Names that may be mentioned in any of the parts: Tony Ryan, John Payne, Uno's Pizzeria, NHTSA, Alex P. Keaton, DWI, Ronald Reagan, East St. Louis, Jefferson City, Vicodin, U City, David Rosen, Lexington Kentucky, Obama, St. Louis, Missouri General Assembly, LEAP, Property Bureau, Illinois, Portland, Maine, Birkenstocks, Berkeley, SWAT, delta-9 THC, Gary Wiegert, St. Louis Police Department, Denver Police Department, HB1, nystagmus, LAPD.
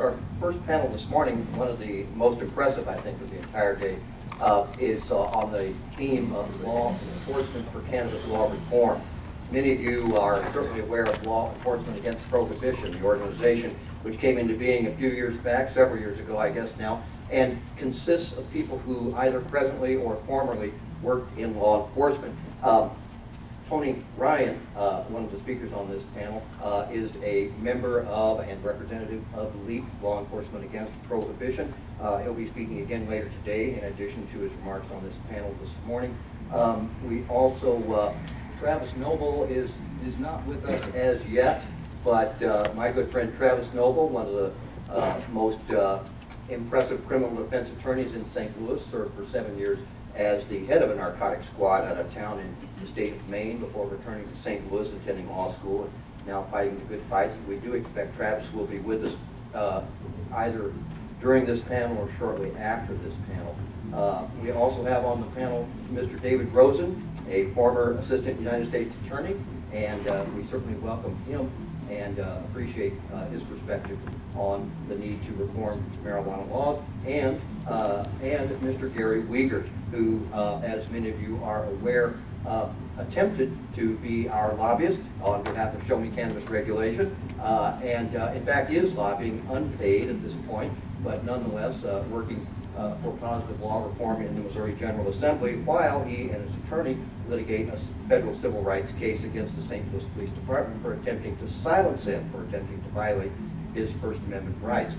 Our first panel this morning, one of the most impressive, I think, of the entire day, is on the theme of law enforcement for Canada's law reform. Many of you are certainly aware of Law Enforcement Against Prohibition, the organization which came into being a few years back, several years ago, I guess now, and consists of people who either presently or formerly worked in law enforcement. Tony Ryan, one of the speakers on this panel, is a member of and representative of LEAP, Law Enforcement Against Prohibition. He'll be speaking again later today in addition to his remarks on this panel this morning. We also, Travis Noble is not with us as yet, but my good friend Travis Noble, one of the most impressive criminal defense attorneys in St. Louis, served for 7 years as the head of a narcotics squad out of town in the state of Maine before returning to St. Louis, attending law school, and now fighting the good fight. We do expect Travis will be with us either during this panel or shortly after this panel. We also have on the panel Mr. David Rosen, a former assistant United States attorney, and we certainly welcome him and appreciate his perspective on the need to reform marijuana laws, and Mr. Gary Wiegert, who, as many of you are aware, attempted to be our lobbyist on behalf of Show Me Cannabis regulation, and in fact is lobbying unpaid at this point, but nonetheless working for positive law reform in the Missouri General Assembly, while he and his attorney litigate a federal civil rights case against the St. Louis Police Department for attempting to silence him, for attempting to violate his First Amendment rights.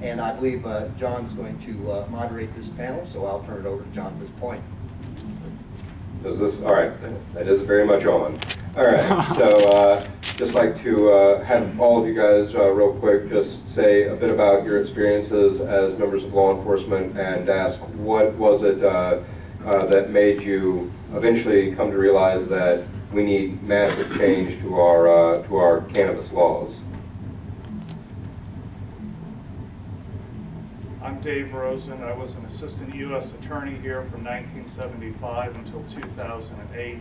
And I believe John's going to moderate this panel, so I'll turn it over to John at this point. Is this, all right, that is very much on. All right, so just like to have all of you guys real quick just say a bit about your experiences as members of law enforcement and ask what was it that made you eventually come to realize that we need massive change to our cannabis laws. I'm Dave Rosen. I was an assistant U.S. attorney here from 1975 until 2008,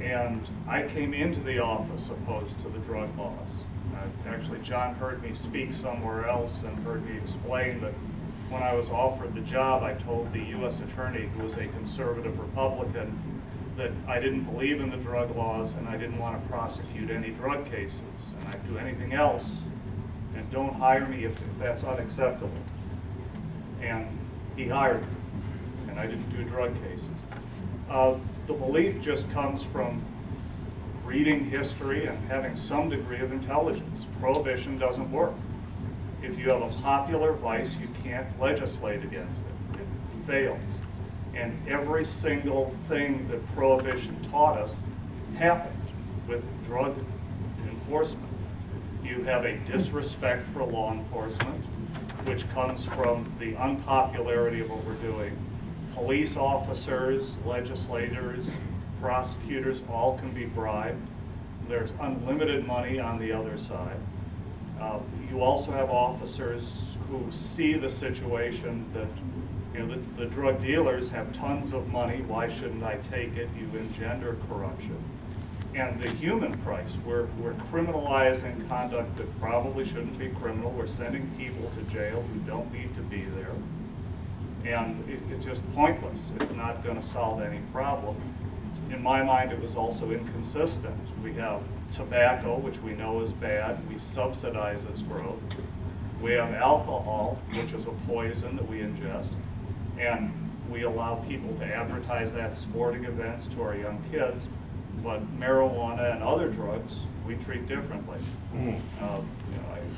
and I came into the office opposed to the drug laws. Actually, John heard me speak somewhere else and heard me explain that when I was offered the job, I told the U.S. attorney, who was a conservative Republican, that I didn't believe in the drug laws and I didn't want to prosecute any drug cases, and I'd do anything else, and don't hire me if that's unacceptable. And he hired me, and I didn't do drug cases. The belief just comes from reading history and having some degree of intelligence. Prohibition doesn't work. If you have a popular vice, you can't legislate against it. It fails. And every single thing that prohibition taught us happened with drug enforcement. You have a disrespect for law enforcement, which comes from the unpopularity of what we're doing. Police officers, legislators, prosecutors, all can be bribed. There's unlimited money on the other side. You also have officers who see the situation that, you know, the drug dealers have tons of money, why shouldn't I take it? You engender corruption. And the human price, we're criminalizing conduct that probably shouldn't be criminal. We're sending people to jail who don't need to be there. And it's just pointless. It's not going to solve any problem. In my mind, it was also inconsistent. We have tobacco, which we know is bad. We subsidize its growth. We have alcohol, which is a poison that we ingest. And we allow people to advertise that at sporting events to our young kids. But marijuana and other drugs, we treat differently. You know,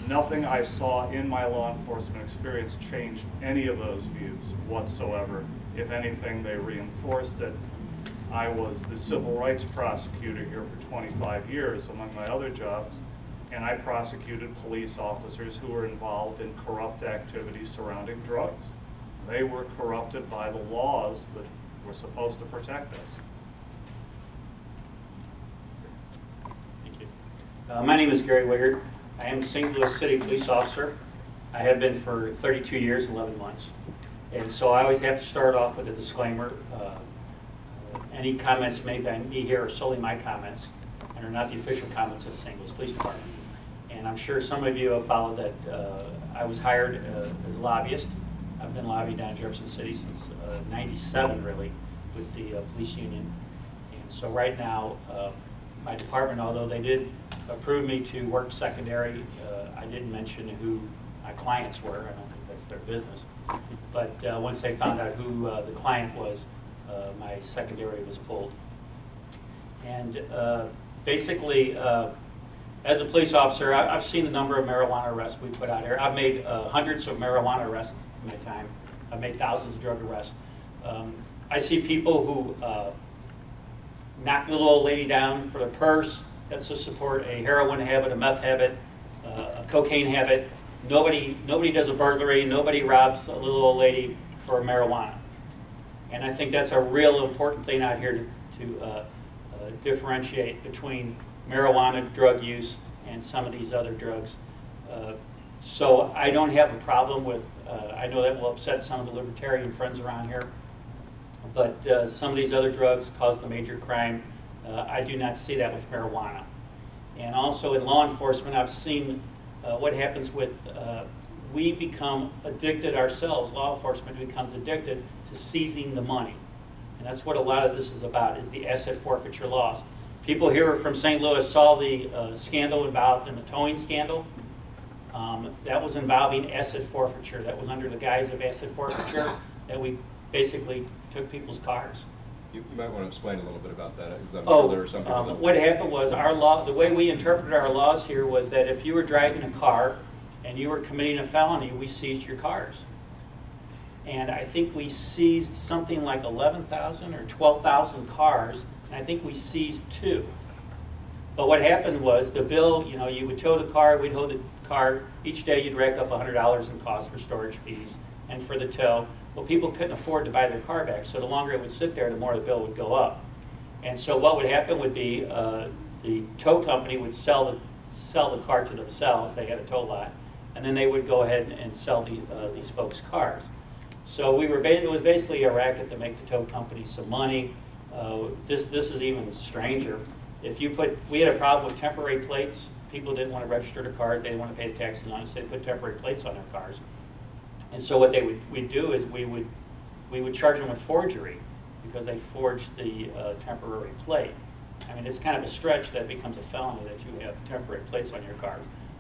nothing I saw in my law enforcement experience changed any of those views whatsoever. If anything, they reinforced it. I was the civil rights prosecutor here for 25 years, among my other jobs, and I prosecuted police officers who were involved in corrupt activities surrounding drugs. They were corrupted by the laws that were supposed to protect us. My name is Gary Wiegert. I am a St. Louis City police officer. I have been for 32 years, 11 months. And so I always have to start off with a disclaimer. Any comments made by me here are solely my comments and are not the official comments of the St. Louis Police Department. And and I'm sure some of you have followed that I was hired as a lobbyist. I've been lobbying down in Jefferson City since '97, really, with the police union. And so right now, my department, although they did approve me to work secondary, I didn't mention who my clients were. I don't think that's their business. But once they found out who the client was, my secondary was pulled. And basically, as a police officer, I've seen the number of marijuana arrests we put out here. I've made hundreds of marijuana arrests in my time. I've made thousands of drug arrests. I see people who knock the little old lady down for the purse. That's to support a heroin habit, a meth habit, a cocaine habit. Nobody does a burglary. Nobody robs a little old lady for marijuana. And I think that's a real important thing out here to differentiate between marijuana drug use and some of these other drugs. So I don't have a problem with, I know that will upset some of the libertarian friends around here, but some of these other drugs cause the major crime. I do not see that with marijuana. And also in law enforcement, I've seen what happens with, we become addicted ourselves, law enforcement becomes addicted to seizing the money. And that's what a lot of this is about, is the asset forfeiture laws. People here from St. Louis saw the scandal involved in the towing scandal. That was involving asset forfeiture. That was under the guise of asset forfeiture that we basically took people's cars. You might want to explain a little bit about that, because I'm sure there are some people that... What happened was our law, the way we interpreted our laws here was that if you were driving a car and you were committing a felony, we seized your cars. And I think we seized something like 11,000 or 12,000 cars, and I think we seized 2. But what happened was the bill, you know, you would tow the car, we'd hold the car. Each day you'd rack up $100 in costs for storage fees and for the tow. Well, people couldn't afford to buy their car back, so the longer it would sit there, the more the bill would go up. And so what would happen would be the tow company would sell the car to themselves. They had a tow lot, and then they would go ahead and sell these folks' cars. So we were it was basically a racket to make the tow company some money. This is even stranger. If you put, we had a problem with temporary plates. People didn't want to register their cars. They didn't want to pay the taxes on it, so they put temporary plates on their cars. And so what we'd do is we would charge them with forgery because they forged the temporary plate. I mean, it's kind of a stretch that becomes a felony that you have temporary plates on your car.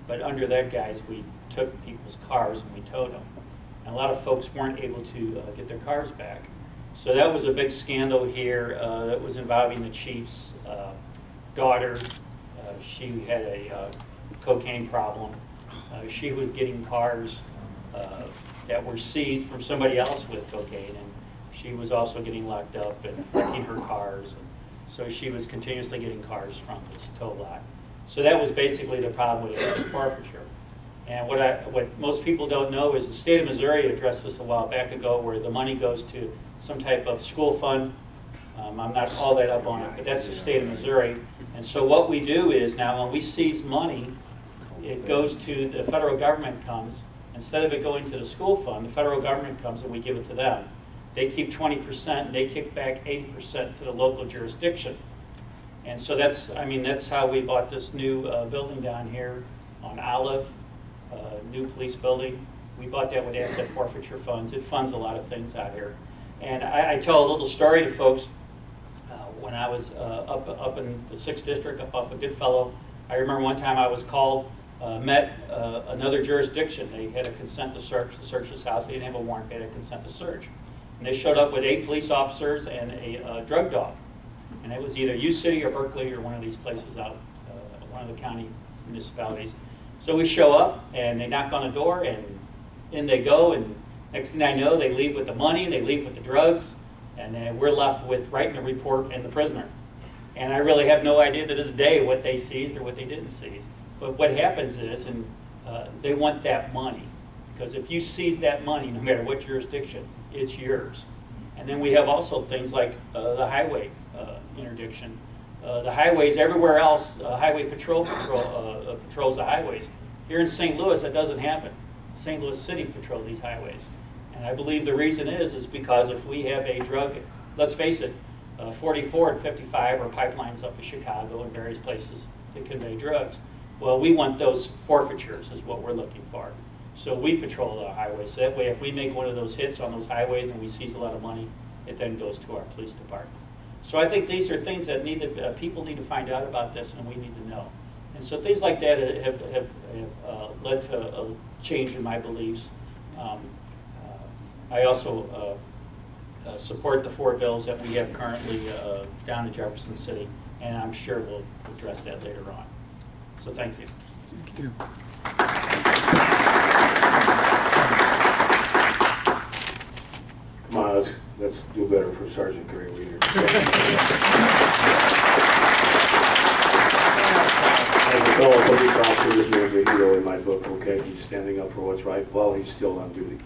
But under that guise, we took people's cars and we towed them. And a lot of folks weren't able to get their cars back. So that was a big scandal here that was involving the chief's daughter. She had a cocaine problem. She was getting cars that were seized from somebody else with cocaine, and she was also getting locked up and wrecking her cars. And so she was continuously getting cars from this tow lot. So that was basically the problem with asset forfeiture. And what most people don't know is the state of Missouri addressed this a while back ago, where the money goes to some type of school fund. I'm not all that up on it, but that's the state of Missouri. And so what we do is now when we seize money, it goes to the federal government comes. Instead of it going to the school fund, the federal government comes and we give it to them. They keep 20% and they kick back 80% to the local jurisdiction. And so that's, I mean, that's how we bought this new building down here on Olive, new police building. We bought that with asset forfeiture funds. It funds a lot of things out here. And I tell a little story to folks. When I was up in the 6th District, up off of Goodfellow, I remember one time I was called. Met another jurisdiction. They had a consent to search this house. They didn't have a warrant, they had a consent to search. And they showed up with 8 police officers and a drug dog. And it was either U City or Berkeley or one of these places out, one of the county municipalities. So we show up and they knock on the door and in they go, and next thing I know, they leave with the money, they leave with the drugs, and then we're left with writing a report and the prisoner. And I really have no idea to this day what they seized or what they didn't seize. But what happens is, and they want that money, because if you seize that money, no matter what jurisdiction, it's yours. And then we have also things like the highway interdiction. The highways everywhere else, highway patrols the highways. Here in St. Louis, that doesn't happen. St. Louis City patrols these highways. And I believe the reason is because if we have a drug, let's face it, 44 and 55 are pipelines up to Chicago and various places that convey drugs. Well, we want those forfeitures is what we're looking for. So we patrol the highways. So that way, if we make one of those hits on those highways and we seize a lot of money, it then goes to our police department. So I think these are things that need to, people need to find out about this, and we need to know. And so things like that have led to a change in my beliefs. I also support the 4 bills that we have currently down in Jefferson City, and I'm sure we'll address that later on. So thank you. Thank you. Come on, let's do better for Sergeant Gary Wiegert. As a fellow police officer, this man's a hero in my book, okay? He's standing up for what's right while he's still on duty.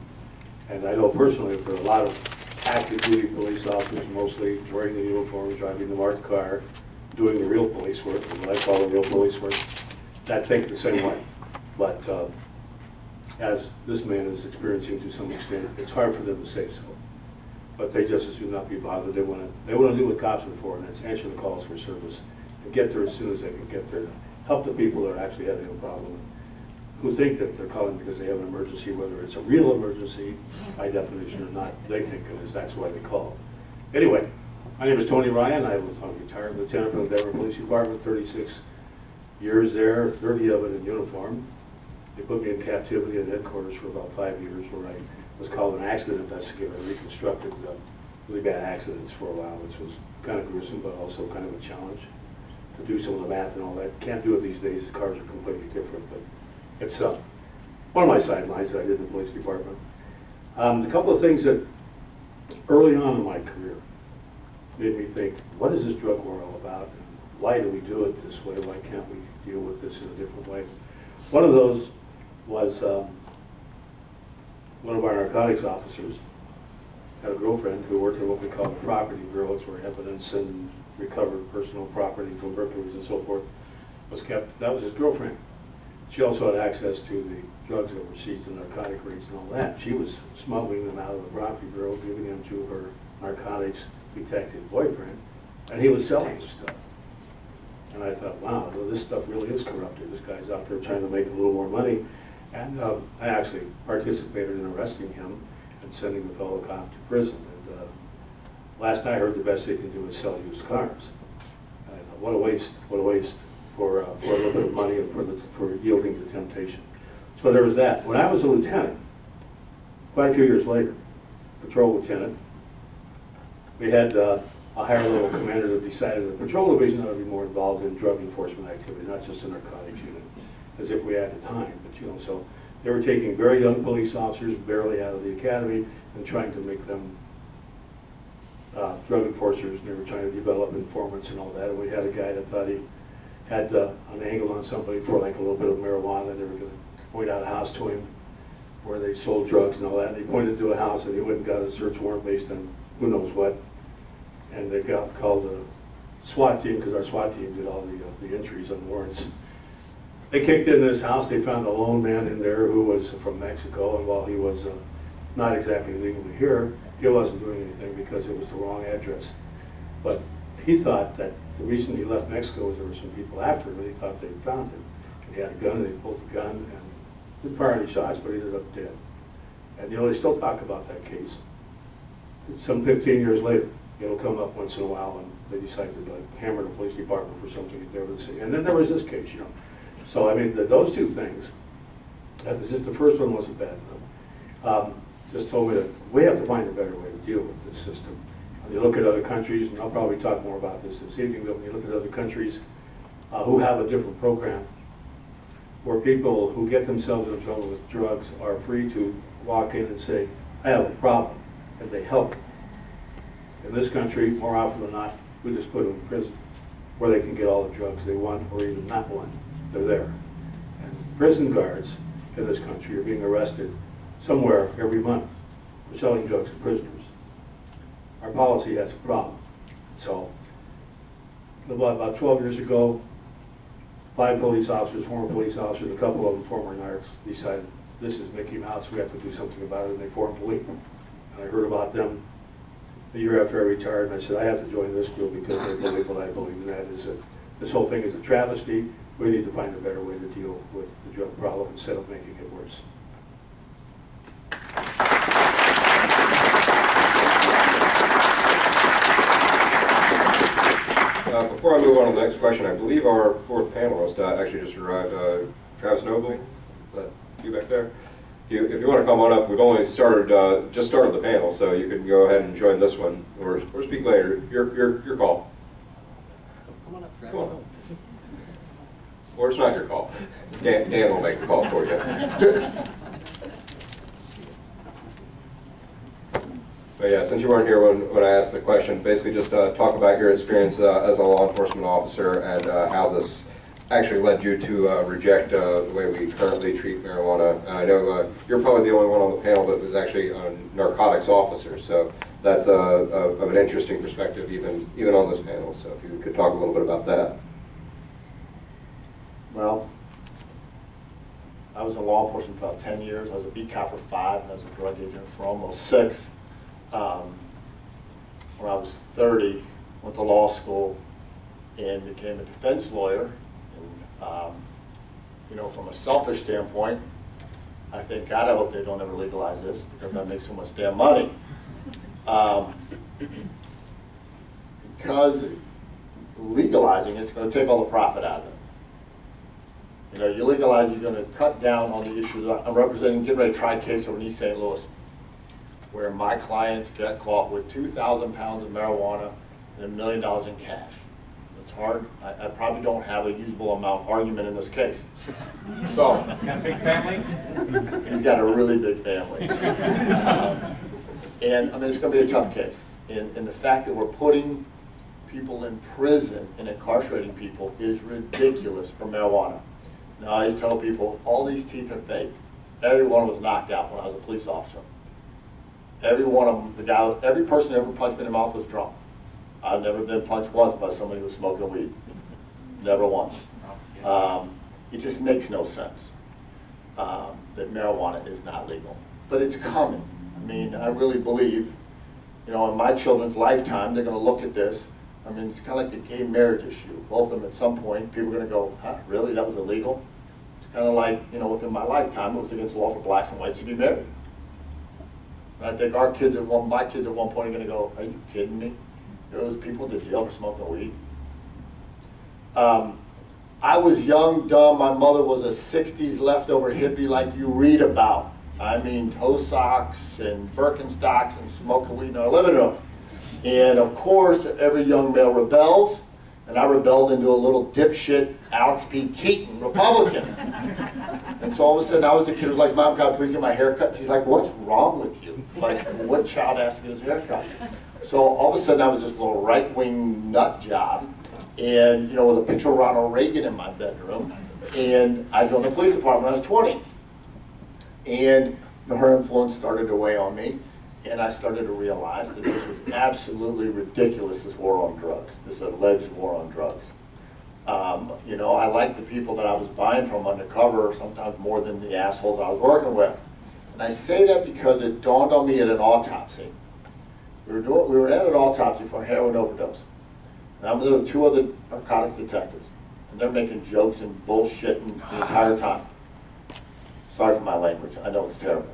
And I know personally for a lot of active duty police officers, mostly wearing the uniform, driving the marked car, doing the real police work, what I call the real police work, I think the same way. But as this man is experiencing to some extent, it's hard for them to say so. But they just as soon not be bothered. They want to do what cops are for, and that's answer the calls for service and get there as soon as they can get there. Help the people that are actually having a problem, who think that they're calling because they have an emergency, whether it's a real emergency by definition or not. They think it is. That's why they call. Anyway, my name is Tony Ryan. I'm a retired lieutenant from the Denver Police Department, 36 years there, 30 of it in uniform. They put me in captivity at headquarters for about 5 years, where I was called an accident investigator. I reconstructed really bad accidents for a while, which was kind of gruesome, but also kind of a challenge to do some of the math and all that. Can't do it these days, the cars are completely different, but it's one of my sidelines that I did in the police department. A couple of things that early on in my career made me think, what is this drug war all about? Why do we do it this way? Why can't we deal with this in a different way? One of those was one of our narcotics officers had a girlfriend who worked in what we call the Property Bureau. It's where evidence and recovered personal property from burglaries and so forth was kept. That was his girlfriend. She also had access to the drugs that were seized in narcotic raids and all that. She was smuggling them out of the Property Bureau, giving them to her narcotics detective boyfriend, and he was selling the stuff. And I thought, wow, well, this stuff really is corrupted. This guy's out there trying to make a little more money. And I actually participated in arresting him and sending the fellow cop to prison. And last I heard, the best they can do is sell used cars. And I thought, what a waste for a little bit of money and for yielding to temptation. So there was that. When I was a lieutenant, quite a few years later, patrol lieutenant, we had a higher level commander that decided the patrol division ought to be more involved in drug enforcement activity, not just a narcotics unit, as if we had the time. But you know, so they were taking very young police officers, barely out of the academy, and trying to make them drug enforcers. And they were trying to develop informants and all that. And we had a guy that thought he had an angle on somebody for like a little bit of marijuana. They were going to point out a house to him where they sold drugs and all that. And he pointed to a house, and he went and got a search warrant based on who knows what. And they got called a SWAT team, because our SWAT team did all the entries on warrants. They kicked in this house. They found a lone man in there who was from Mexico, and while he was not exactly legally here, he wasn't doing anything because it was the wrong address. But he thought that the reason he left Mexico was there were some people after him, and he thought they'd found him. And he had a gun, and they pulled the gun, and didn't fire any shots, but he ended up dead. And you know, they still talk about that case. Some 15 years later. It'll come up once in a while, and they decide to like hammer the police department for something that they would say. And then there was this case, you know. So I mean, those two things. That was just the first one wasn't bad enough. Just told me that we have to find a better way to deal with this system. When you look at other countries, and I'll probably talk more about this evening. But when you look at other countries who have a different program, where people who get themselves in trouble with drugs are free to walk in and say, "I have a problem," and they help. In this country, more often than not, we just put them in prison, where they can get all the drugs they want, or even not want. They're there. And prison guards in this country are being arrested somewhere every month for selling drugs to prisoners. Our policy has a problem. So, about 12 years ago, 5 police officers, former police officers, a couple of them former narcs, decided this is Mickey Mouse, we have to do something about it, and they formed LEAP. And I heard about them the year after I retired, and I said, I have to join this group because they believe what I believe, and that is that this whole thing is a travesty. we need to find a better way to deal with the drug problem instead of making it worse. Before I move on to the next question, I believe our fourth panelist actually just arrived, Travis Noble. Is that you back there? If you want to come on up, we've only started, just started the panel, so you can go ahead and join this one, or speak later. Your call. Come on up, Travis. Come on up. Or it's not your call. Dan will make the call for you. But yeah, since you weren't here when I asked the question, basically just talk about your experience as a law enforcement officer and how this actually led you to reject the way we currently treat marijuana. And I know you're probably the only one on the panel that was actually a narcotics officer, so that's of an interesting perspective even on this panel. So if you could talk a little bit about that. Well, I was in law enforcement for about 10 years. I was a beat cop for 5, and I was a drug agent for almost 6. When I was 30, went to law school and became a defense lawyer. And, you know, from a selfish standpoint, I think, God, I hope they don't ever legalize this because I make so much damn money. Because legalizing it's going to take all the profit out of it. You know, you legalize, you're going to cut down on the issues. I'm representing, getting ready to try a case over in East St. Louis where my clients get caught with 2,000 pounds of marijuana and $1 million in cash. It's hard. I probably don't have a usable amount argument in this case. So, got a big family? He's got a really big family. And I mean, it's going to be a tough case. And the fact that we're putting people in prison and incarcerating people is ridiculous for marijuana. Now, I always tell people, all these teeth are fake. Everyone was knocked out when I was a police officer. Every one of them, every person that ever punched me in the mouth was drunk. I've never been punched once by somebody who was smoking weed. Never once. It just makes no sense that marijuana is not legal. But it's coming. I mean, I really believe, you know, in my children's lifetime, they're going to look at this. I mean, it's kind of like the gay marriage issue. Both of them, at some point, people are going to go, huh, really? That was illegal? It's kind of like, you know, within my lifetime, it was against the law for blacks and whites to be married. And I think our kids, my kids at one point are going to go, are you kidding me? Those people did jail for smoking weed. I was young, dumb. My mother was a 60s leftover hippie like you read about. I mean, toe socks and Birkenstocks and smoking weed in our living room. And of course, every young male rebels, and I rebelled into a little dipshit Alex P. Keaton, Republican. And so all of a sudden, I was a kid who was like, Mom, God, please get my hair cut. She's like, what's wrong with you? Like, what child asked to get his hair cut? So all of a sudden, I was this little right-wing nut job, and, you know, with a picture of Ronald Reagan in my bedroom, and I joined the police department when I was 20. And her influence started to weigh on me. And I started to realize that this was absolutely ridiculous, this war on drugs, this alleged war on drugs. You know, I liked the people that I was buying from undercover, sometimes more than the assholes I was working with. And I say that because it dawned on me at an autopsy. We were at an autopsy for a heroin overdose. And I'm there with 2 other narcotics detectives. And they're making jokes and bullshitting the entire time. Sorry for my language, I know it's terrible.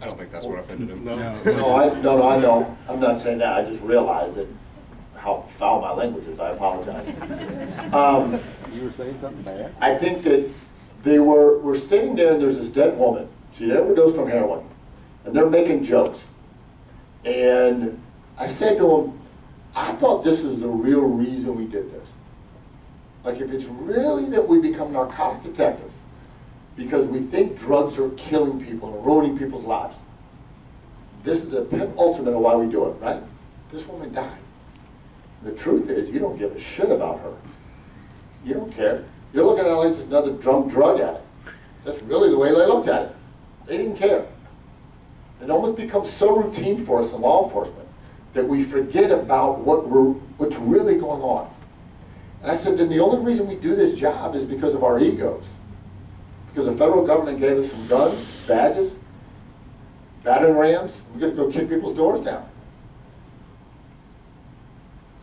I don't think that's what offended him. No, I don't. I'm not saying that. I just realized that how foul my language is. I apologize. You were saying something bad? I think that they were sitting there and there's this dead woman. She overdosed from heroin. And they're making jokes. And I said to him, I thought this was the real reason we did this. Like, if it's really that we become narcotics detectives, because we think drugs are killing people and ruining people's lives. This is the penultimate of why we do it, right? This woman died. The truth is, you don't give a shit about her. You don't care. You're looking at her like just another drug addict. That's really the way they looked at it. They didn't care. It almost becomes so routine for us in law enforcement that we forget about what's really going on. And I said, then the only reason we do this job is because of our egos. Because the federal government gave us some guns, badges, battering rams. We're going to go kick people's doors down.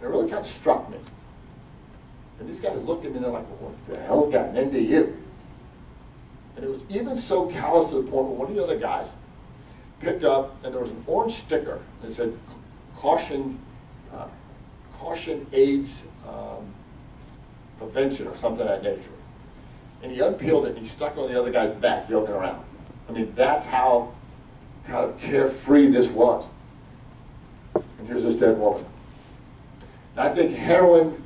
And it really kind of struck me. And these guys looked at me and they're like, well, what the hell got an end to you? And it was even so callous to the point where one of the other guys picked up, and there was an orange sticker that said, caution AIDS prevention or something of that nature. And he unpeeled it and he stuck it on the other guy's back, joking around. I mean, that's how kind of carefree this was. And here's this dead woman. And I think heroin,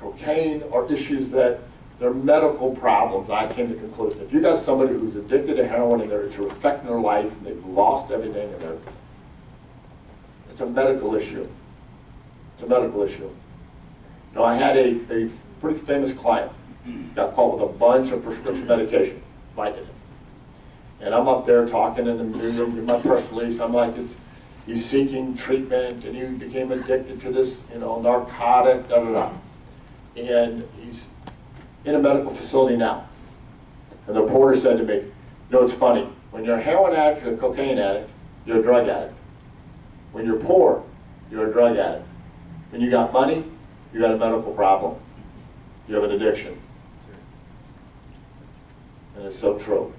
cocaine are issues that they're medical problems, I came to the conclusion. If you got somebody who's addicted to heroin and it's affecting their life and they've lost everything, and it's a medical issue. It's a medical issue. You know, I had a pretty famous client, got caught with a bunch of prescription medication, Vicodin. And I'm up there talking in the room with my press release. I'm like, he's seeking treatment, and he became addicted to this, you know, narcotic, da da da. And he's in a medical facility now. And the reporter said to me, you know, it's funny. When you're a heroin addict or a cocaine addict, you're a drug addict. When you're poor, you're a drug addict. When you got money, you got a medical problem. You have an addiction. And it's so true.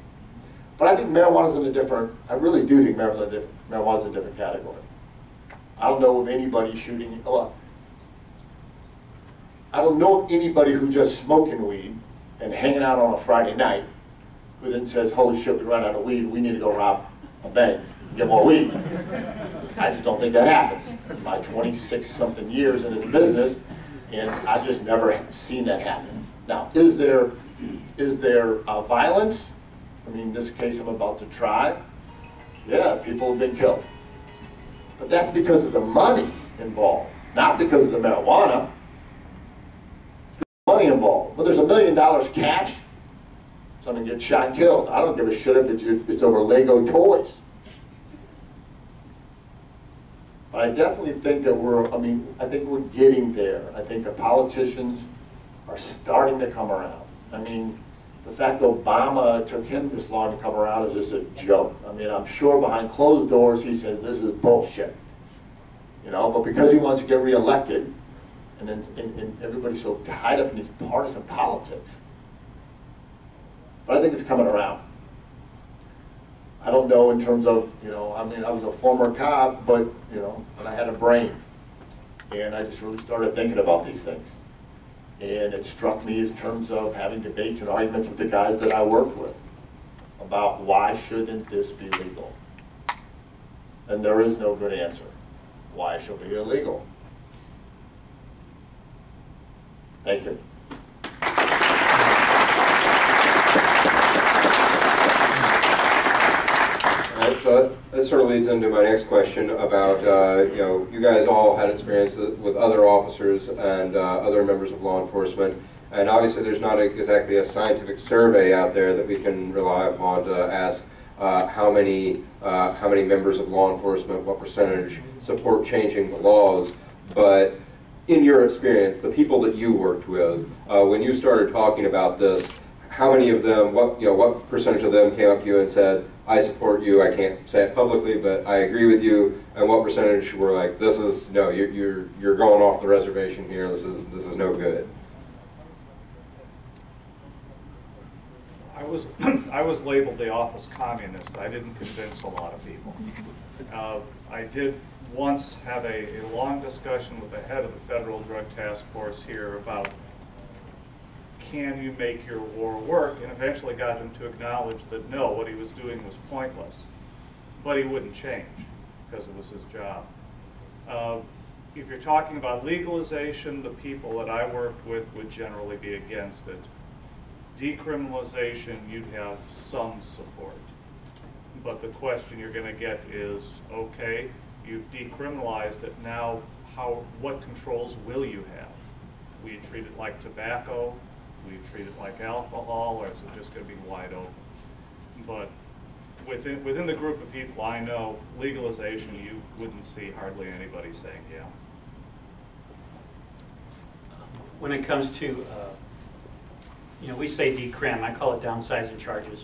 But I think marijuana's in a different, I really do think marijuana's in a different category. I don't know of anybody shooting, well, I don't know of anybody who's just smoking weed and hanging out on a Friday night who then says, holy shit, we ran out of weed, we need to go rob a bank and get more weed. I just don't think that happens. My 26-something years in this business, and I've just never seen that happen. Now, is there violence? I mean, this case I'm about to try, yeah, people have been killed. But that's because of the money involved, not because of the marijuana. Money involved. Well, there's $1 million cash, someone gets shot, killed. I don't give a shit if it's over Lego toys. But I definitely think that I think we're getting there. I think the politicians are starting to come around. I mean, the fact that Obama took him this long to come around is just a joke. I mean, I'm sure behind closed doors he says this is bullshit. You know, but because he wants to get reelected, and everybody's so tied up in these partisan politics. But I think it's coming around. I don't know in terms of, you know, I mean, I was a former cop, but, you know, but I had a brain. And I just really started thinking about these things. And it struck me in terms of having debates and arguments with the guys that I worked with about why shouldn't this be legal? And there is no good answer. Why should it be illegal? Thank you. All right, so that sort of leads into my next question about, you know, you guys all had experience with other officers and other members of law enforcement, and obviously there's not exactly a scientific survey out there that we can rely upon to ask how many members of law enforcement, what percentage support changing the laws, but in your experience, the people that you worked with, when you started talking about this, how many of them, what percentage of them came up to you and said, I support you, I can't say it publicly, but I agree with you, and what percentage were like, this is, no, you're going off the reservation here, this is no good? I was labeled the office communist. I didn't convince a lot of people. I did once have a long discussion with the head of the Federal Drug Task Force here about can you make your war work, and eventually got him to acknowledge that no, what he was doing was pointless. But he wouldn't change because it was his job. If you're talking about legalization, the people that I worked with would generally be against it. Decriminalization, you'd have some support. But the question you're going to get is, okay, you've decriminalized it, now what controls will you have? Will you treat it like tobacco? Will you treat it like alcohol, or is it just going to be wide open? But within the group of people I know, legalization, you wouldn't see hardly anybody saying yeah. When it comes to, you know, we say decrim, I call it downsizing charges.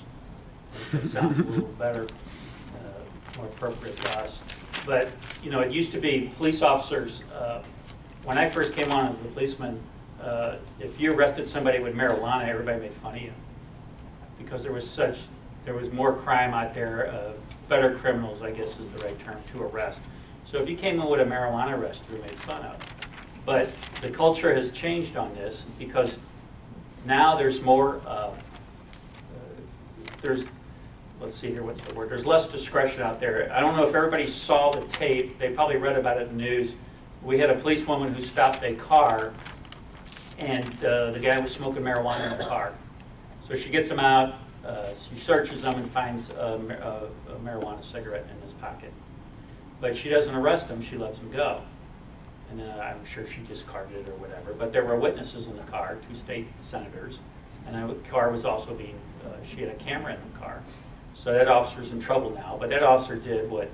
It sounds a little better, more appropriate to us. But, you know, it used to be police officers, when I first came on as a policeman, if you arrested somebody with marijuana, everybody made fun of you because there was more crime out there, better criminals, I guess is the right term, to arrest. So if you came in with a marijuana arrest, you were made fun of. But the culture has changed on this because now there's more, let's see here, what's the word? There's less discretion out there. I don't know if everybody saw the tape. They probably read about it in the news. We had a policewoman who stopped a car, and the guy was smoking marijuana in the car. So she gets him out, she searches him and finds a marijuana cigarette in his pocket. But she doesn't arrest him, she lets him go. And I'm sure she discarded it or whatever, but there were witnesses in the car, 2 state senators, and the car was also being, she had a camera in the car. So that officer's in trouble now, but that officer did what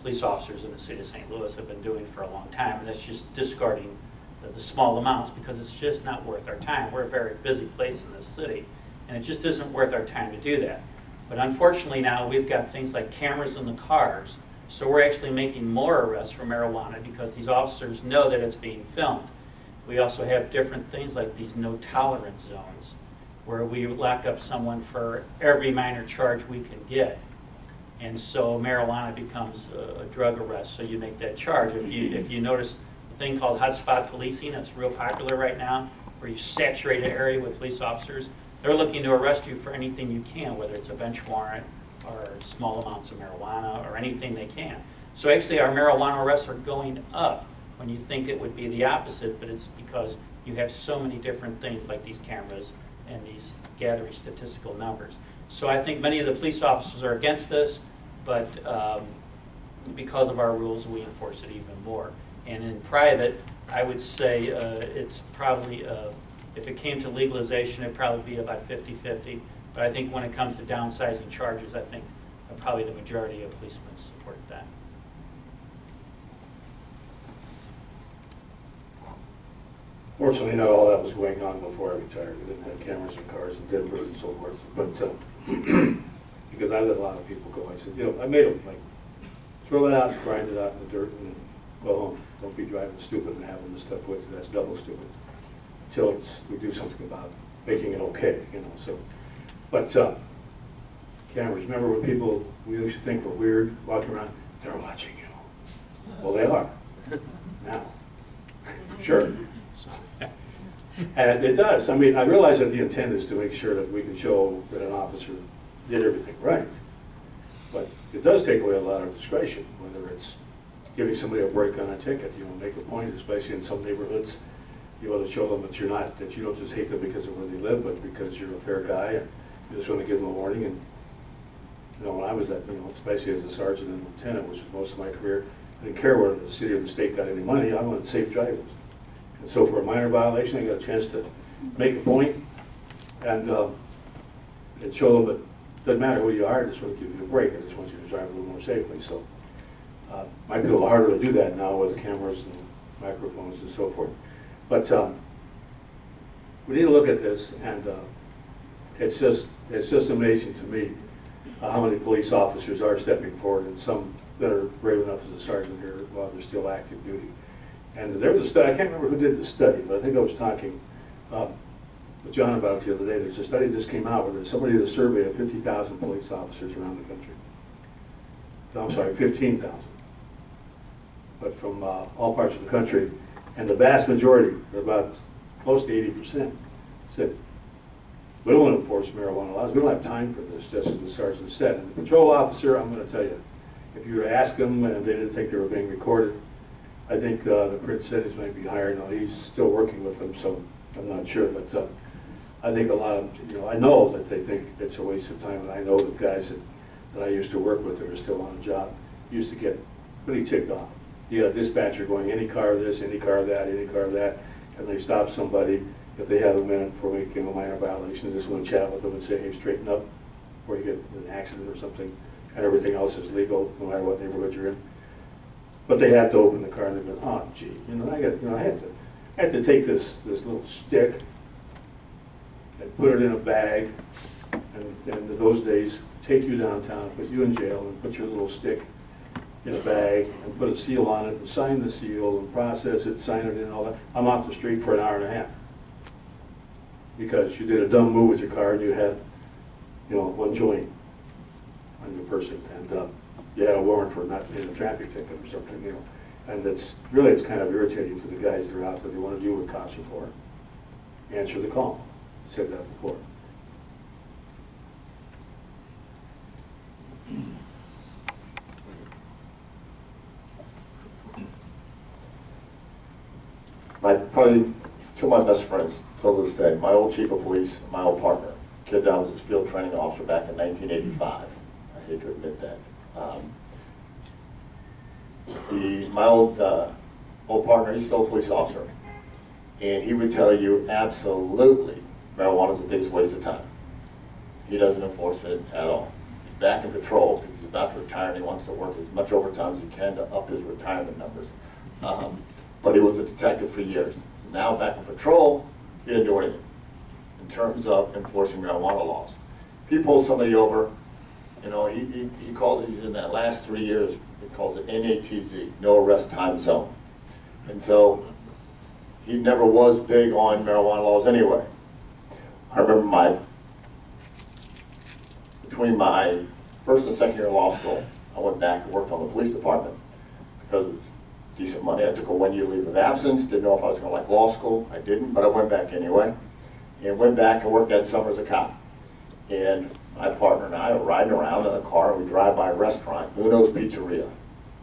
police officers in the city of St. Louis have been doing for a long time, and that's just discarding the small amounts because it's just not worth our time. We're a very busy place in this city, and it just isn't worth our time to do that. But unfortunately now we've got things like cameras in the cars, so we're actually making more arrests for marijuana because these officers know that it's being filmed. We also have different things like these no-tolerance zones where we lock up someone for every minor charge we can get. And so marijuana becomes a drug arrest, so you make that charge. If you notice a thing called hotspot policing, that's real popular right now, where you saturate an area with police officers, they're looking to arrest you for anything you can, whether it's a bench warrant or small amounts of marijuana or anything they can. So actually our marijuana arrests are going up when you think it would be the opposite, but it's because you have so many different things like these cameras and these gathering statistical numbers. So I think many of the police officers are against this, but because of our rules, we enforce it even more. And in private, I would say it's probably, if it came to legalization, it'd probably be about 50-50. But I think when it comes to downsizing charges, I think probably the majority of policemen support that. Fortunately, not all that was going on before I retired. We didn't have cameras in cars in Denver and so forth. But because I let a lot of people go, I said, you know, I made them like throw it out, grind it out in the dirt, and go home. Don't be driving stupid and having this stuff with you. That's double stupid. Until we do something about making it okay, you know. So, but cameras. Remember when people we used to think were weird walking around? They're watching you. Well, they are now, for sure. So, and it does. I mean, I realize that the intent is to make sure that we can show that an officer did everything right. But it does take away a lot of discretion, whether it's giving somebody a break on a ticket. You know, make a point, especially in some neighborhoods, you want to show them that you're not, that you don't just hate them because of where they live, but because you're a fair guy and you just want to give them a warning. And you know, when I was at, you know, especially as a sergeant and lieutenant, which was most of my career, I didn't care whether the city or the state got any money. I wanted safe drivers. So for a minor violation, I got a chance to make a point and show them that it doesn't matter who you are, I just want to give you a break. I just want you to drive a little more safely. So might be a little harder to do that now with cameras and microphones and so forth. But we need to look at this, and it's just amazing to me how many police officers are stepping forward, and some that are brave enough as a sergeant here while they're still active duty. And there was a study, I can't remember who did the study, but I think I was talking with John about it the other day. There's a study that just came out where there's somebody did a survey of 50,000 police officers around the country. No, I'm sorry, 15,000. But from all parts of the country. And the vast majority, about close to 80%, said, we don't want to enforce marijuana laws. We don't have time for this, just as the sergeant said. And the patrol officer, I'm going to tell you, if you were to ask them and they didn't think they were being recorded, I think the print sentence might be higher. No, he's still working with them, so I'm not sure. But I think a lot of, you know, I know that they think it's a waste of time, and I know the guys that I used to work with that are still on the job used to get pretty ticked off. You got a dispatcher going, any car this, any car that, any car that, and they stop somebody if they have a minute for making a minor violation. They just want to chat with them and say, hey, straighten up before you get in an accident or something, and everything else is legal no matter what neighborhood you're in. But they had to open the car, and they've been, oh, gee, you know, I had to take this little stick and put it in a bag, and in those days, take you downtown, put you in jail, and put your little stick in a bag, and put a seal on it, and sign the seal, and process it, sign it, and all that. I'm off the street for an hour and a half. because you did a dumb move with your car and you had, you know, one joint on your person, and you had a warrant for not being a traffic ticket or something, you know. And it's really, it's kind of irritating to the guys that are out there. They want to do what cops are for. Answer the call. I said that before. Probably two of my best friends till this day, my old chief of police, my old partner. Kid down was his field training officer back in 1985. I hate to admit that. My old partner, he's still a police officer, and he would tell you absolutely marijuana is the biggest waste of time. He doesn't enforce it at all. He's back in patrol because he's about to retire and he wants to work as much overtime as he can to up his retirement numbers. But he was a detective for years. Now back in patrol, he didn't do anything in terms of enforcing marijuana laws. He pulls somebody over, you know, he calls it, he's in that last 3 years, he calls it NHTSA, no arrest time zone. And so he never was big on marijuana laws anyway. I remember between my first and second year of law school, I went back and worked on the police department because of decent money. I took a 1 year leave of absence, didn't know if I was going to like law school. I didn't, but I went back anyway. And went back and worked that summer as a cop. And my partner and I are riding around in a car, and we drive by a restaurant, Uno's Pizzeria,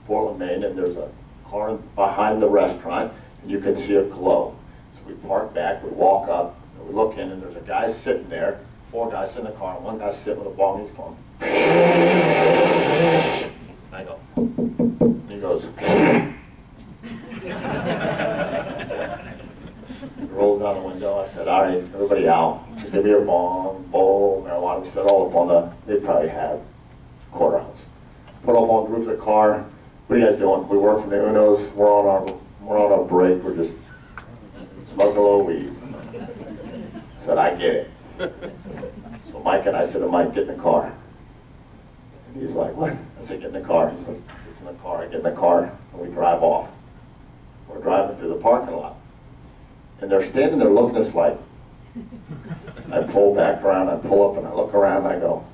Portland, Maine, and there's a car behind the restaurant, and you can see it glow. So we park back, we walk up, and we look in, and there's a guy sitting there, four guys in the car, and one guy sitting with a bong, and he's going. I go. And he goes. Rolls down the window. I said, all right, everybody out. Give me your bong, bowl, marijuana. We set all up on they probably had quarter ounce. Put up on the roof of the car. What are you guys doing? We work from the Uno's. We're on our break. We're just smoking a little weed. I said, I get it. So Mike and I said to Mike, get in the car. And he's like, what? I said, get in the car. He's like, it's in the car. I get in the car, and we drive off. We're driving through the parking lot. And they're standing there looking at us like, I pull back around, I pull up, and I look around, and I go,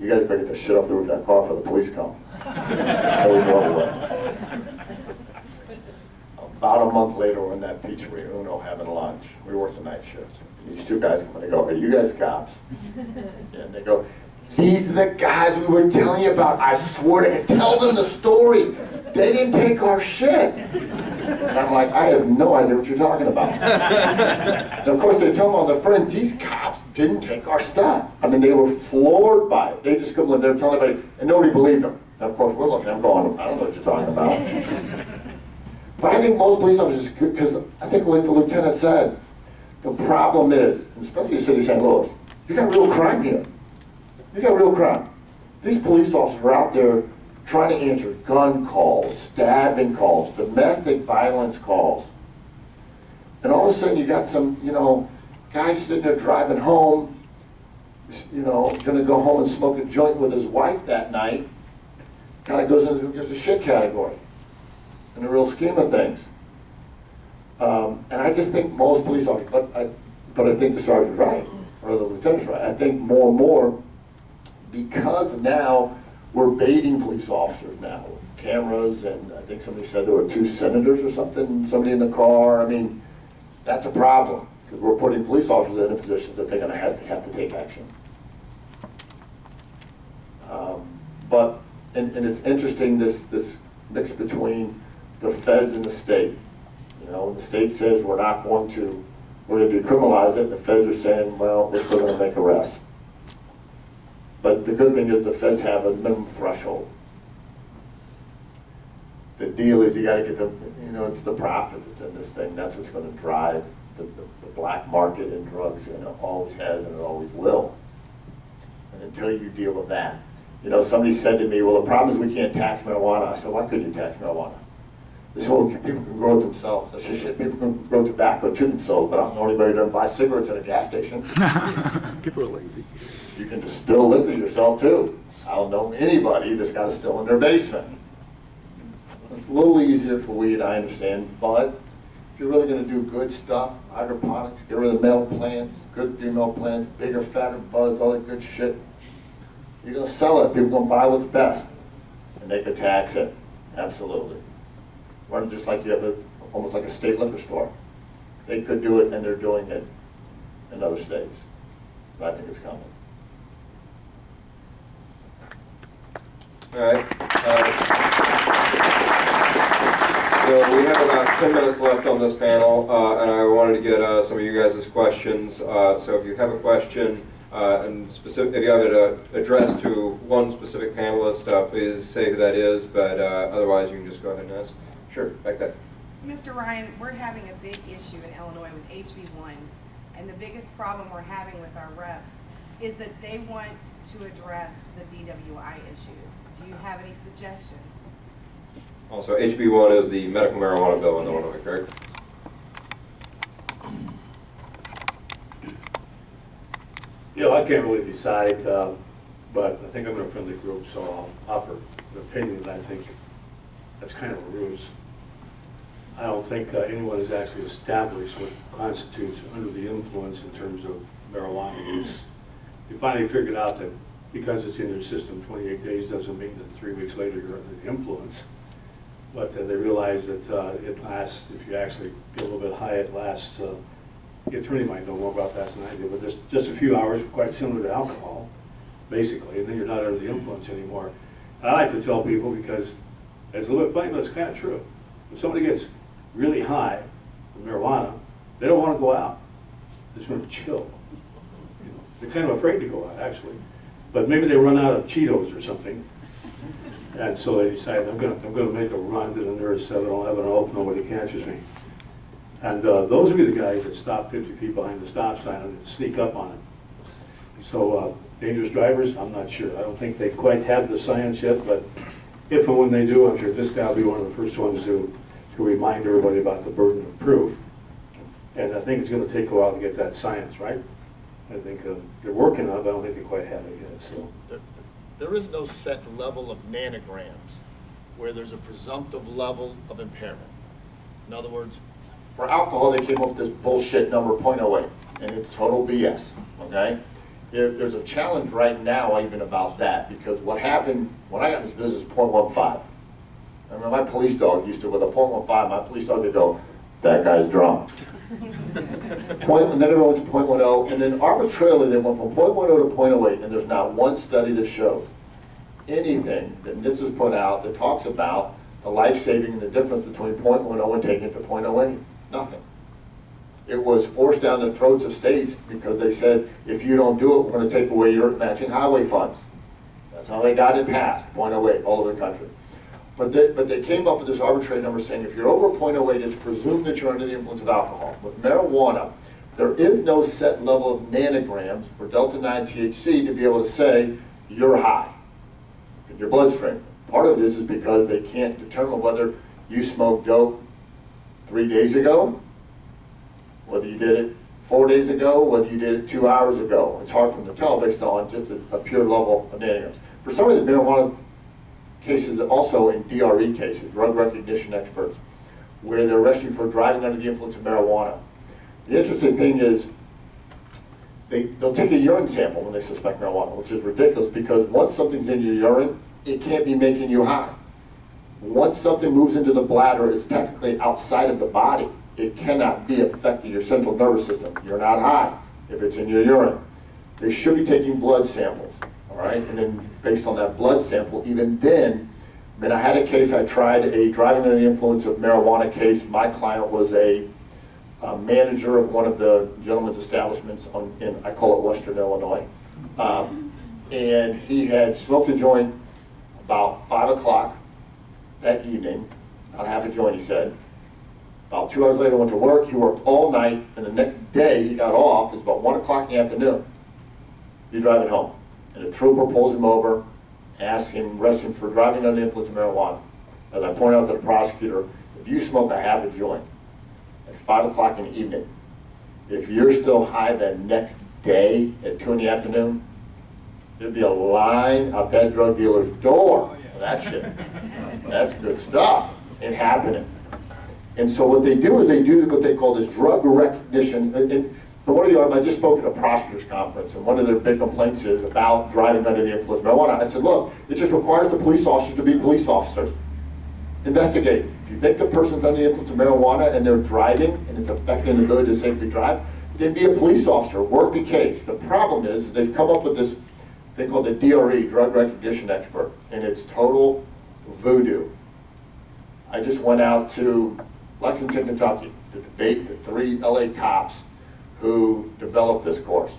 you guys better get the shit off the roof of that car before the police come. So we drove away. About a month later, we're in that pizzeria Uno having lunch. We work the night shift. And these two guys come in and go, are you guys cops? And they go, these are the guys we were telling you about. I swore to tell them the story. They didn't take our shit. And I'm like, I have no idea what you're talking about. And of course, they tell all their friends, these cops didn't take our stuff. I mean, they were floored by it. They just couldn't live there telling everybody, and nobody believed them. And of course, we're looking at them going, I don't know what you're talking about. But I think most police officers, because I think like the lieutenant said, the problem is, especially the city of St. Louis, you got real crime here. You got real crime. These police officers are out there trying to answer gun calls, stabbing calls, domestic violence calls. And all of a sudden you got some, you know, guys sitting there driving home, you know, gonna go home and smoke a joint with his wife that night. Kind of goes into who gives a shit category in the real scheme of things. And I just think most police officers, but I think the sergeant's right, or the lieutenant's right. I think more and more, because now we're baiting police officers now with cameras, and I think somebody said there were 2 senators or something, somebody in the car. I mean, that's a problem, because we're putting police officers in a position that they're going to have to take action. But it's interesting, this mix between the feds and the state. You know, when the state says we're going to decriminalize it, the feds are saying, well, we're still going to make arrests. But the good thing is the feds have a minimum threshold. The deal is you got to get it's the profit that's in this thing. That's what's going to drive the black market in drugs, and it always has and it always will. And until you deal with that. You know, somebody said to me, well, the problem is we can't tax marijuana. I said, why couldn't you tax marijuana? They said, well, people can grow it themselves. I said, shit, people can grow tobacco to themselves, but I don't know anybody that buy cigarettes at a gas station. People are lazy. You can distill liquor yourself too. I don't know anybody that's got a still in their basement. It's a little easier for weed, I understand, but if If you're really going to do good stuff, hydroponics, get rid of male plants, good female plants, bigger, fatter buds, all that good shit, you're going to sell it. People are going to buy what's best, and they can tax it. Absolutely. Run just like you have a, almost like a state liquor store. They could do it, and they're doing it in other states. But I think it's coming. All right. So we have about 10 minutes left on this panel, and I wanted to get some of you guys' questions. So if you have a question, and specific, if you have it addressed to one specific panelist, please say who that is, but otherwise you can just go ahead and ask. Sure, back there. Mr. Ryan, we're having a big issue in Illinois with HB1, and the biggest problem we're having with our reps is that they want to address the DWI issues. Do you have any suggestions? Also, HB1 is the medical marijuana bill in Illinois, correct? You know, I can't really decide, but I think I'm in a friendly group, so I'll offer an opinion that I think that's kind of a ruse. I don't think anyone has actually established what constitutes under the influence in terms of marijuana use. You finally figured out that because it's in your system 28 days doesn't mean that 3 weeks later you're under the influence. But they realize that it lasts, if you actually get a little bit high, it lasts, the attorney might know more about that than I do, but just a few hours, quite similar to alcohol, basically, and then you're not under the influence anymore. And I like to tell people, because it's a little bit funny, but it's kind of true. If somebody gets really high with marijuana, they don't want to go out. They just want to chill. You know, they're kind of afraid to go out, actually. But maybe they run out of Cheetos or something. And so they decide, I'm going to make a run to the nearest 7-Eleven. I hope nobody catches me. And those would be the guys that stop 50 feet behind the stop sign and sneak up on them. So dangerous drivers, I'm not sure. I don't think they quite have the science yet, but if and when they do, I'm sure this guy will be one of the first ones to remind everybody about the burden of proof. And I think it's going to take a while to get that science, right? I think they're working on it, but I don't think they quite have it yet. So. There is no set level of nanograms where there's a presumptive level of impairment. In other words, for alcohol, they came up with this bullshit number 0.08, and it's total BS, okay? There's a challenge right now even about that, because what happened, when I got this business, 0.15. I remember my police dog used to, with a 0.15, my police dog would go, that guy's drunk. And then everyone went to 0.10, and then arbitrarily they went from 0.10 to 0.08, and there's not one study that shows anything that NHTSA's put out that talks about the life-saving and the difference between 0.10 and taking it to 0.08. Nothing. It was forced down the throats of states because they said, if you don't do it, we're going to take away your matching highway funds. That's how they got it passed, 0.08, all over the country. But they came up with this arbitrary number saying, if you're over 0.08, it's presumed that you're under the influence of alcohol. With marijuana, there is no set level of nanograms for delta-9 THC to be able to say, you're high in your bloodstream. Part of this is because they can't determine whether you smoked dope 3 days ago, whether you did it 4 days ago, whether you did it 2 hours ago. It's hard for them to tell based on just a pure level of nanograms. For some of the marijuana cases, also in DRE cases, drug recognition experts, where they're arresting for driving under the influence of marijuana. The interesting thing is they'll take a urine sample when they suspect marijuana, which is ridiculous because once something's in your urine, it can't be making you high. Once something moves into the bladder, it's technically outside of the body. It cannot be affecting your central nervous system. You're not high if it's in your urine. They should be taking blood samples, all right? And then based on that blood sample, even then, I mean, I had a case, I tried a driving under the influence of marijuana case. My client was a manager of one of the gentleman's establishments in, I call it Western Illinois. And he had smoked a joint about 5 o'clock that evening, about half a joint, he said. About 2 hours later, went to work. He worked all night, and the next day he got off. It was about 1 o'clock in the afternoon. He's driving home, and a trooper pulls him over, asks him, arrests him for driving under the influence of marijuana. As I pointed out to the prosecutor, if you smoke a half a joint at 5 o'clock in the evening, if you're still high the next day at 2 in the afternoon, there'd be a line out that drug dealer's door. That shit. That's good stuff. It happened. And so what they do is they do what they call this drug recognition. I just spoke at a prosecutor's conference, and one of their big complaints is about driving under the influence of marijuana. I said, look, it just requires the police officers to be police officers. Investigate. If you think the person's under the influence of marijuana and they're driving and it's affecting the ability to safely drive, then be a police officer, work the case. The problem is they've come up with this thing called the DRE, drug recognition expert, and it's total voodoo. I just went out to Lexington, Kentucky to debate the 3 LA cops who developed this course,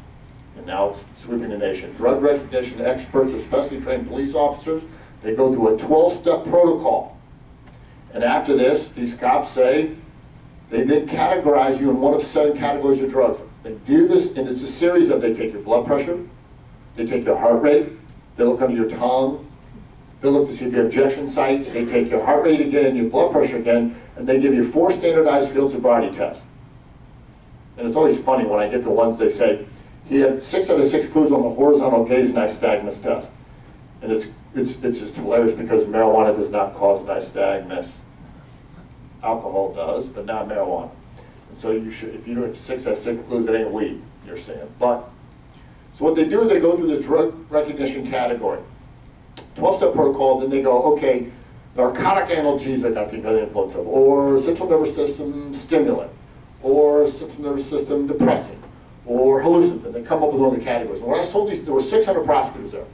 and now it's sweeping the nation. Drug recognition experts are specially trained police officers. They go through a 12-step protocol, and after this, these cops say they then categorize you in one of 7 categories of drugs. They do this, and it's a series of, they take your blood pressure, they take your heart rate, they look under your tongue, they look to see if you have ejection sites, they take your heart rate again, your blood pressure again, and they give you 4 standardized field sobriety tests. And it's always funny when I get the ones they say, he had 6 out of 6 clues on the horizontal gaze nystagmus test. And it's just hilarious because marijuana does not cause nystagmus. Alcohol does, but not marijuana. And so you should, if you don't have 6 out of 6 clues, it ain't weed, you're saying. But, so what they do is they go through this drug recognition category, 12-step protocol, then they go, okay, narcotic analgesic I think are the influence of, or central nervous system stimulant, or central nervous system depressant, or hallucinogen. They come up with all the categories. And when I told these, there were 600 prosecutors there.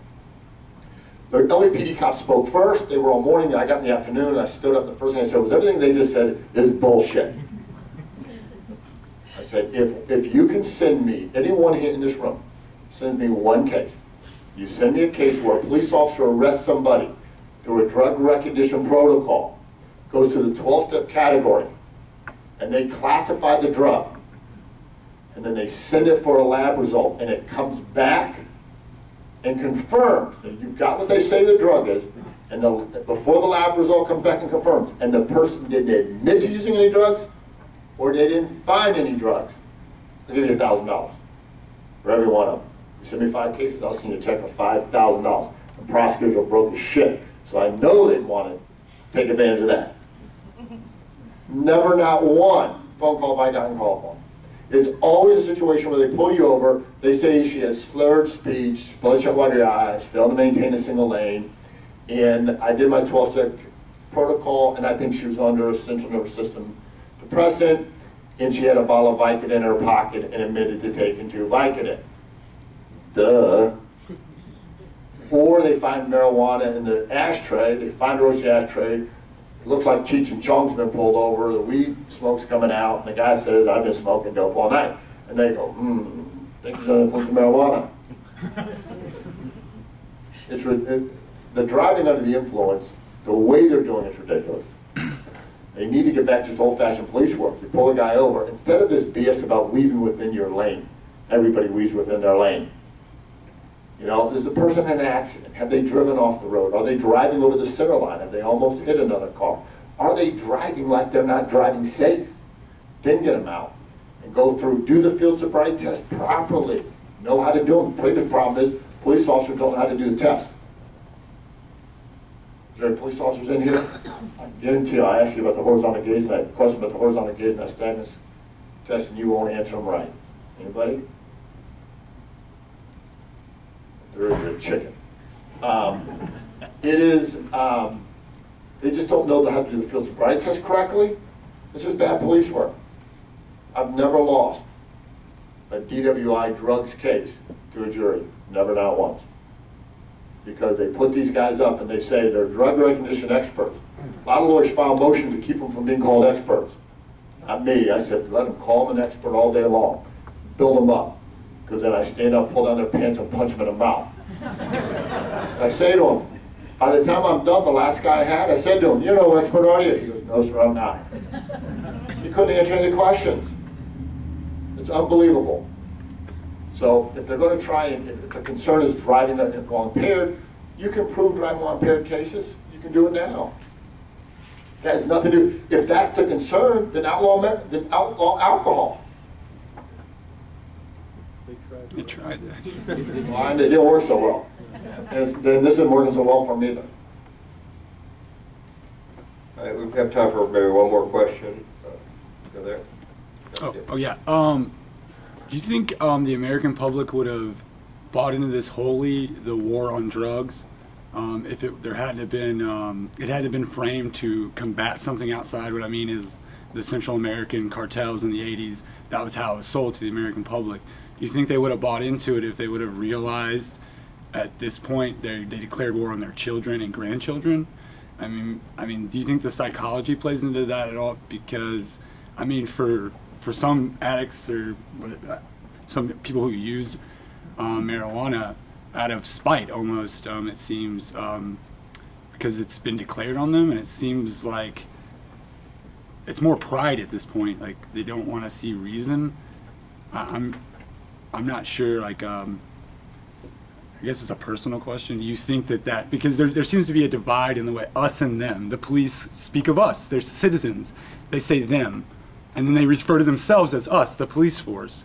The LAPD cops spoke first. They were all morning. I got in the afternoon, and I stood up. The first thing I said was, everything they just said is bullshit. I said, if you can send me, anyone here in this room, send me one case. You send me a case where a police officer arrests somebody through a drug recognition protocol, goes to the 12-step category, and they classify the drug, and then they send it for a lab result, and it comes back and confirms that you've got what they say the drug is, and before the lab result comes back and confirms, and the person didn't admit to using any drugs, or they didn't find any drugs, I'll give you $1,000 for every one of them. You send me 5 cases, I'll send you a check for $5,000. The prosecutors are broke as shit, so I know they want to take advantage of that. Never not one phone call I got and called on. It's always a situation where they pull you over, they say she has slurred speech, bloodshot watery eyes, failed to maintain a single lane, and I did my 12-step protocol, and I think she was under a central nervous system depressant, and she had a bottle of Vicodin in her pocket and admitted to taking 2 Vicodin. Duh. Or they find marijuana in the ashtray, they find her in the ashtray, it looks like Cheech and Chong's been pulled over, the weed smoke's coming out, and the guy says, I've been smoking dope all night. And they go, think he's under the influence of marijuana. The driving under the influence, the way they're doing it's ridiculous. They need to get back to this old-fashioned police work. You pull a guy over. Instead of this BS about weaving within your lane, everybody weaves within their lane. You know, there's a person in an accident. Have they driven off the road? Are they driving over the center line? Have they almost hit another car? Are they driving like they're not driving safe? Then get them out and go through, do the field sobriety test properly. Know how to do them. The problem is police officers don't know how to do the test. Is there any police officers in here? I guarantee you, I asked you about the horizontal gaze, and I had a question about the horizontal gaze and nystagmus test, and you won't answer them right. Anybody? They're chicken. They just don't know how to do the field sobriety test correctly. It's just bad police work. I've never lost a DWI drugs case to a jury, never not once. Because they put these guys up and they say they're drug recognition experts. A lot of lawyers file motions to keep them from being called experts. Not me, I said let them call them an expert all day long. Build them up. Because then I stand up, pull down their pants, and punch them in the mouth. I say to him, by the time I'm done, the last guy I had, I said to him, you're no expert, are you? He goes, no, sir, I'm not. He couldn't answer any questions. It's unbelievable. So if they're going to try, and if the concern is driving while impaired, you can prove driving while impaired cases. You can do it now. That has nothing to do, if that's the concern, then outlaw alcohol. They tried that. Well, and it didn't work so well. And then this isn't working so well for me either. All right, we have time for maybe one more question. Go there. Do you think the American public would have bought into this wholly, the war on drugs, if it hadn't been framed to combat something outside? What I mean is the Central American cartels in the 80s, that was how it was sold to the American public. Do you think they would have bought into it if they would have realized at this point they declared war on their children and grandchildren? I mean, do you think the psychology plays into that at all? Because, I mean, for some addicts or some people who use marijuana out of spite almost, it seems, because it's been declared on them, and it seems like it's more pride at this point. Like, they don't want to see reason. I'm not sure, like, I guess it's a personal question. Do you think that because there seems to be a divide in the way us and them. The police speak of us, they're citizens, they say them, and then they refer to themselves as us, the police force.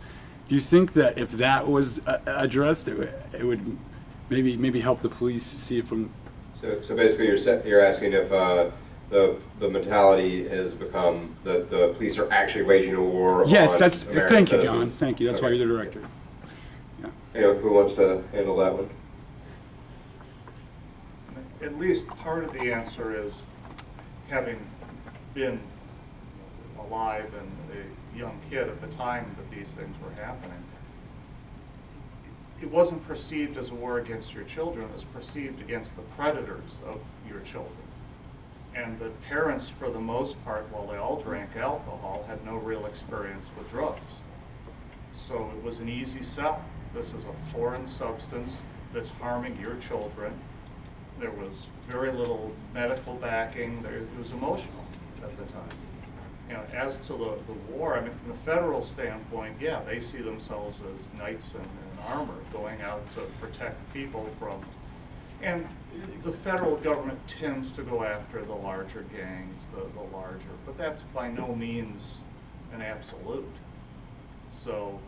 Do you think that if that was addressed, it would maybe help the police see it from? So basically, you're asking if the mentality has become that the police are actually waging a war. Yes, on that's. American thank citizens. You, John. Thank you. That's okay. Why you're the director. Yeah. Yeah, who wants to handle that one? At least part of the answer is, having been alive and a young kid at the time that these things were happening, it wasn't perceived as a war against your children, it was perceived against the predators of your children. And the parents, for the most part, while they all drank alcohol, had no real experience with drugs. So it was an easy sell. This is a foreign substance that's harming your children. There was very little medical backing. It was emotional at the time. You know, as to the war, I mean, from the federal standpoint, yeah, they see themselves as knights in armor going out to protect people from, and the federal government tends to go after the larger gangs, the larger, but that's by no means an absolute. So,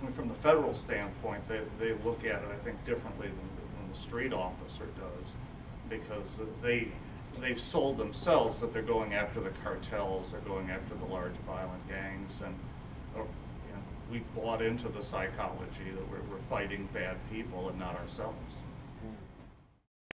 I mean, from the federal standpoint, they look at it, I think, differently than the street officer does, because they've sold themselves that they're going after the cartels, they're going after the large violent gangs, and we bought into the psychology that we're fighting bad people and not ourselves.